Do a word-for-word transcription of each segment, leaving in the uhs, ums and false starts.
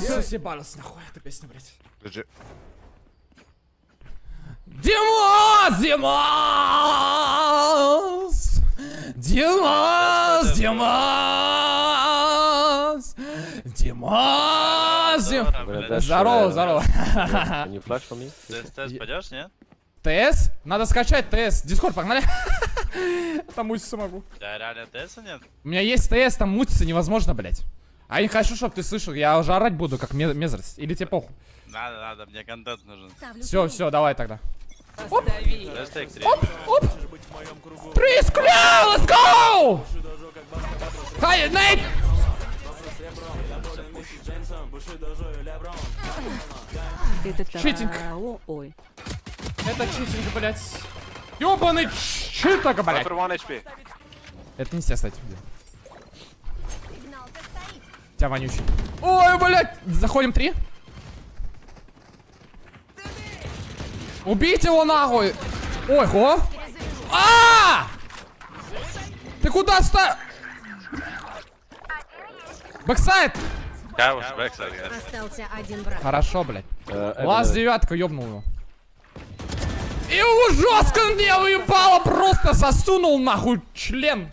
все съебалось нахуй, эта песня, блядь. Держи. Димас, Димас, Димас, Димас, Димас, Димас. Здорово, здорово. Не флаг по мне. Т С, Т С пойдешь, нет? Т С? Надо скачать Т С. Дискорд, погнали. Там мутиться могу. Да, реально Т С нет? У меня есть Т С, там мутиться невозможно, блядь. А я не хочу, чтобы ты слышал, я уже орать буду, как мезерс. Или тебе похуй? Надо, надо, мне контент нужен. Все, все, давай тогда. Оп, оп, оп. Прискля, let's go! Хай, найт! Читинг. Это читинг, блядь. Ёбаный читок, блядь. Это не все, кстати. Тебя вонючий. Ой, блядь. Заходим три. Убить его нахуй. Ой, хо. А! Ты куда ста... Бэксайд. Я уж бэксайд. Хорошо, блядь. Лаз девятка ёбнул его. И его жестко мне уебало. Просто засунул нахуй член.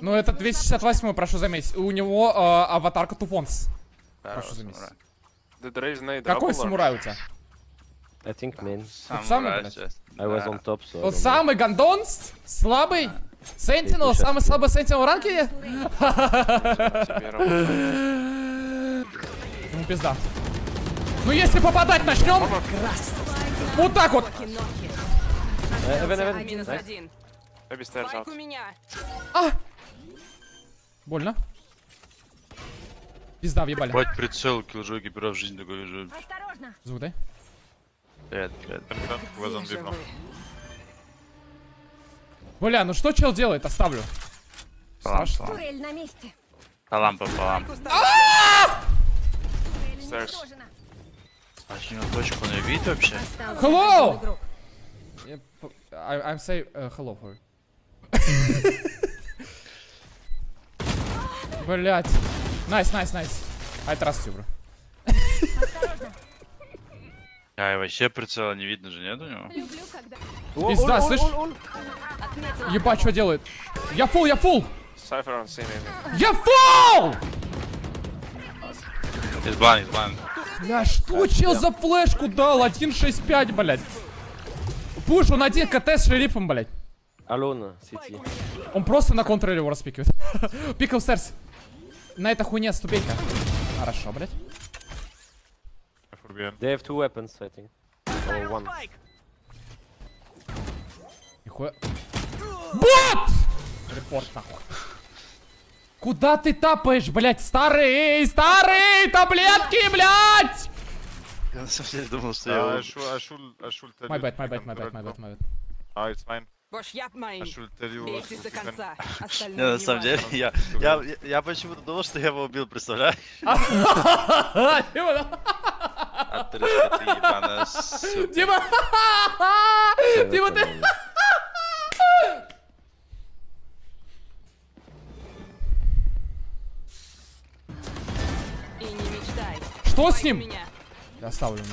Ну это двести шестьдесят восьмой, прошу заметить. У него э, аватарка Туфонс. Прошу заметить. Какой самурай у тебя? I think main. Самый, I was on top, so тот самый гондон, слабый Sentinel, самый слабый Sentinel в ранке? Ну пизда. Ну если попадать начнем. Вот так вот. А! Больно. Пизда въебали. Бать прицел, киллджой гипера в жизни такой же. Звук дай. Бля, ну что чел делает? Оставлю. Страшно. По лампу, по лампу. А что, на точку не видит вообще? Hello! I'm say hello for you. Блять. Найс, найс, найс. Ай, трасс, бро. А, и вообще прицела не видно же, нет у него? Пизда, слышь? Ебать, что делает? Я фул, я фул! Я фул! Из блан, из блан. Бля, что чел за флешку дал? один шесть пять, блядь. Пуш, он один КТ с шерифом, блядь. Алона, сети. Он просто на контроле его распикивает. Пикл стерс. На это хуйня ступенька. Хорошо, блядь. They have two weapons, I think. Or one. Нихуя. Бот! Репорт нахуй. Куда ты тапаешь, блядь? Старые, старые таблетки, блядь! Я совсем думал, что я... I should, I should, I should tell you. My bad, my bad, my bad, my bad, my bad. Ah, it's mine. Бейте до конца, остальные на самом деле, я, я, я почему-то думал, что я его убил, представляешь? Отрыжка ты ебаная, сука. Дима! Дима, ты... Что с ним? Я оставлю его.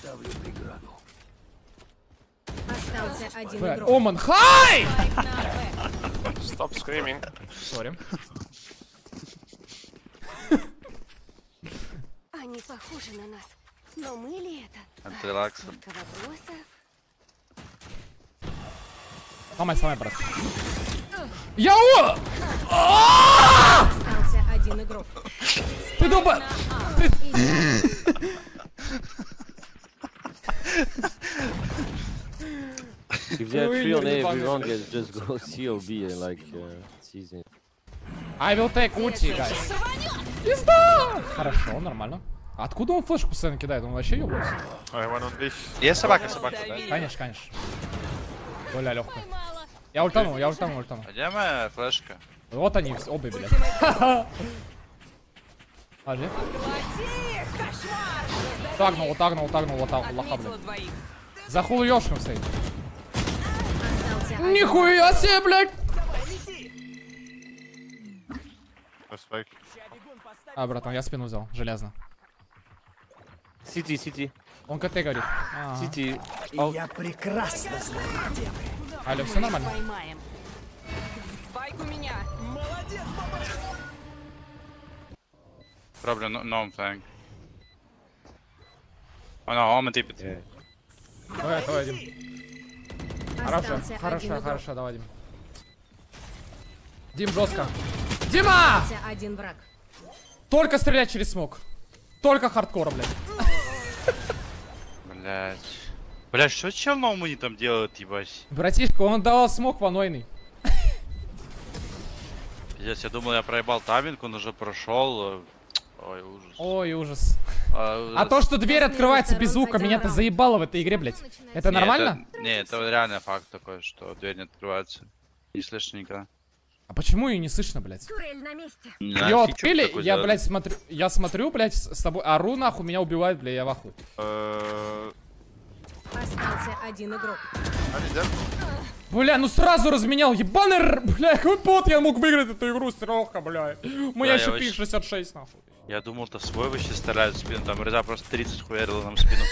Ставлю преграду. Оман, хай! Стоп скриминг. Сори. Они похожи на нас, но мы ли это? Антрелаксон. Помай, сломай, брат. Яу! Остался один игрок. Ты дуба! If they have three on A, everyone gets just go C or B and like season. I will take ulti, guys. Пизда! Хорошо, нормально. Откуда он флешку постоянно кидает? Он вообще ёбается. Есть собака, собака, да? Конечно, конечно. Бля, лёгко. Я ультанул, я ультанул, ультанул. Где моя флешка? Вот они, обе, блядь. Подожди. Тагнул, тагнул, тагнул, лоха, блядь. За хулу ёшком стоит. Нихуя себе, блядь! А, братан, я спину взял, железно. Сити, сити. Он КТ говорит. А-а-а. Сити. Ал... Я прекрасно знаю, где вы. Алло, все нормально? Спайк у меня. Молодец, папа. Probably no, no I'm playing. Oh no, I'm a deep it. Yeah. Давай, давай, Дим. Хорошо, хорошо, хорошо, давай, Дим. Дим, жестко. Дима! Один враг. Только стрелять через смог. Только хардкор, блядь. Блядь. Блядь, что чел на умы там делает, ебать? Братишка, он давал смог ванойный. Здесь я думал, я проебал тайминг, он уже прошел. Ой, ужас. Ой, ужас. А, ужас. А то, что дверь открывается без звука, меня-то заебало в этой игре, блядь. Это не, нормально? Это, не, это реально факт такой, что дверь не открывается. Не слышно никогда. А почему ее не слышно, блядь? Ее открыли, я, делали. Блядь, смотрю, я смотрю, блядь, с тобой ору, нахуй, меня убивают, блядь, я в ахуе. Остался один игрок. Бля, ну сразу разменял, ебаный, бля, какой пот, я мог выиграть эту игру, строха, бля. У меня еще пи шестьдесят шесть, нахуй. Я думал-то свой вообще стреляют в спину, там Реза просто тридцать хуярила нам в спину.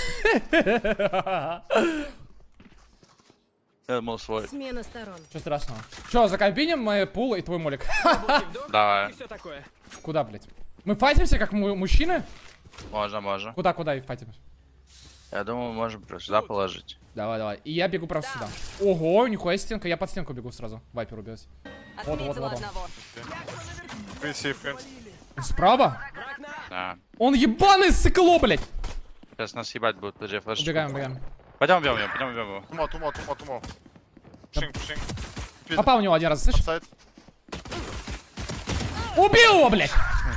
Я думал свой. Смена сторон. Че страшного? Че, закомбиним мы пул и твой молик? Давай. Куда, блядь? Мы файтимся, как мужчины? Можно, можно. Куда, куда и файтимся? Я думаю, мы можем просто сюда положить. Давай, давай. И я бегу просто да. сюда. Ого, нихуя стенка. Я под стенку бегу сразу. Вайпер убьет. Вот, вот, вот он. Справа? Да. Он ебаный сыкло, блядь. Сейчас нас ебать будет, подожди, флеш. Убегаем, убегаем. Пойдем убьем его, пойдем убьем его. Тумо, тумо, тумо, тумо. Пушинг, пушинг. Попал у него один раз, слышишь? Убил его, блядь.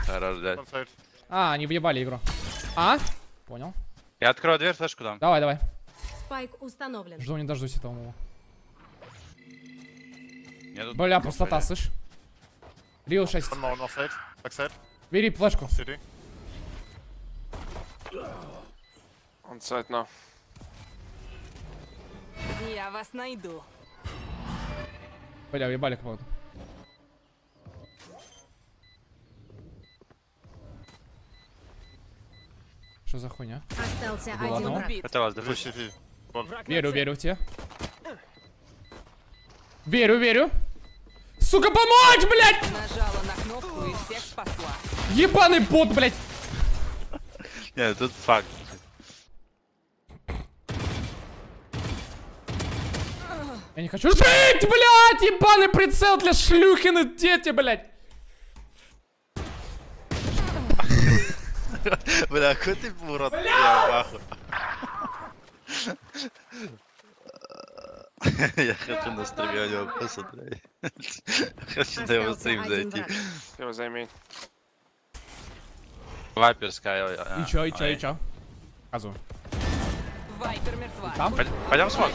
Хорош, блядь. А, они въебали игру. А? Понял. Я открою дверь, флешку дам. Давай, давай. Спайк установлен. Жду, не дождусь этого. Бля, пустота, слышь? Рил шесть. Бери флешку. Я вас найду. Бля, уебали кого-то. Что за хуйня? Остался один. Это вас, допустим. Верю, верю в тебя. Верю, верю. Сука, помочь, блядь! Нажала на кнопку и всех спасла. Ебаный бот, блядь! Нет, тут факт. Я не хочу жить, блядь! Ебаный прицел для шлюхины дети, блядь! Бля, какой ты урод, я в ахуе. Я хочу на стриме у него посмотреть. Хочу на его стрим зайти. Его займи. Вайпер скай. И чё, и чё, и чё? Азу. Вайпер мертва. Пойдем смотри.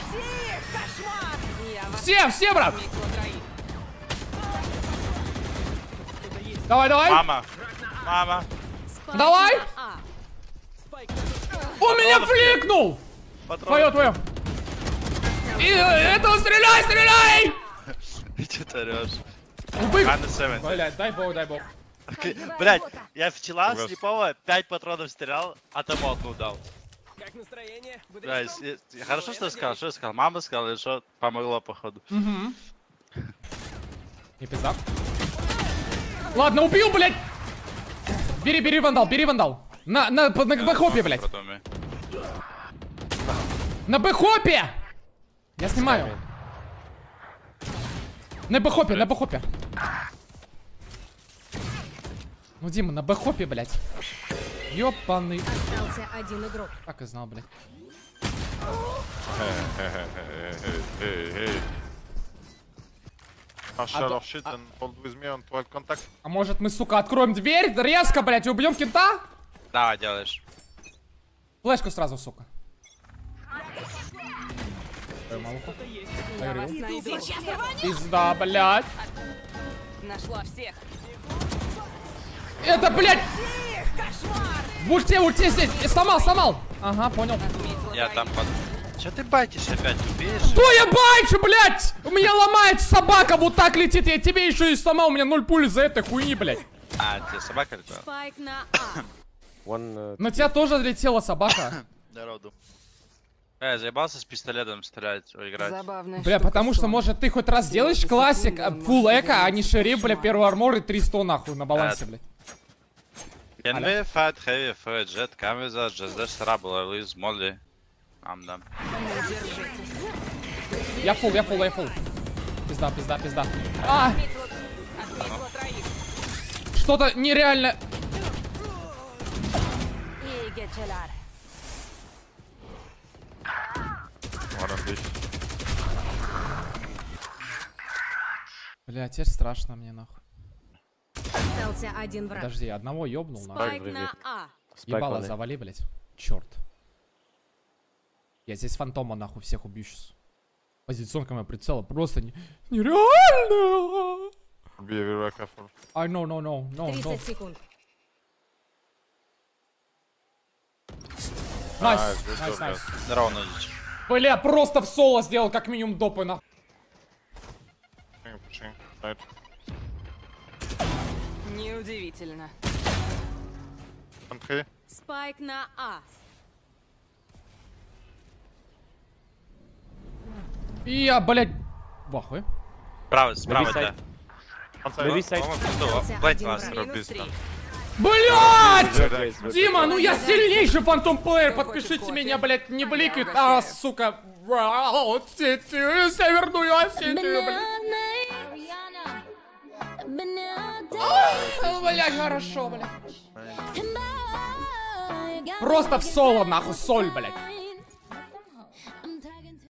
Все, все, брат! Давай, давай! Мама! Мама! Давай! Он меня фликнул! Твое, твое! И этого стреляй, стреляй! Че ты орешь? Блять, дай бог, дай бог. Блять, я вчера слепого пять патронов стрелял, а ты молку дал. Как настроение? Хорошо, что я сказал, что я сказал. Мама сказала, что помогла, походу. Не пизда. Ладно, убил, блять! Бери, бери вандал, бери вандал. На, на, на, на бэхопе, блядь. На бэхопе! Я снимаю. На бэхопе, на бэхопе. Ну, Дима, на бэхопе, блядь. Ёпаный. Остался один игрок. Так и знал, блядь. А, а... а может мы, сука, откроем дверь резко, блядь, и убьем кента? Да, делаешь. Флешку сразу, сука. Пизда, блядь. Нашла всех. Это, блядь! В ульте, в ульте здесь! Сломал, сломал! Ага, понял. Я там под... Че ты байтишь опять, убеешь? Что я байчу, блядь? У меня ломает собака, вот так летит, я тебе еще и сломал, у меня ноль пуль за этой хуйни, блядь. А, тебе собака летела? One, uh, на тебя тоже летела собака. Народу. Я заебался с пистолетом стрелять, играть. Забавная бля, потому что, может, ты хоть раз делаешь классик, фул эко, а не шире, бля, первый армор и триста нахуй на балансе, блядь. Can we fight heavy for jet? Can we just just this trouble is molly? I'm done. Я фул, я фул, я фул. Пизда, пизда, пизда. А! Что-то нереально. Бля, теперь страшно мне нахуй. Остался один враг. Подожди, одного ёбнул нахуй. На а. Ебало, завали, блять. Черт. Я здесь фантома нахуй всех убью сейчас. Позиционка моя прицела просто не... нереально. Ай, no, no, no, no, no. тридцать секунд. Найс, найс, найс. Здорово, Надич. Бля, просто в соло сделал как минимум допы нахуй. Неудивительно. Спайк на А. Я, блядь, вахуй. Справа, справа, да. Блядь! Дима, ну я сильнейший фантом плеер, подпишите меня, блядь, не бликает, а, сука. Северную Осетию, блядь. Блядь, хорошо, блядь. Просто в соло, нахуй, соль, блядь.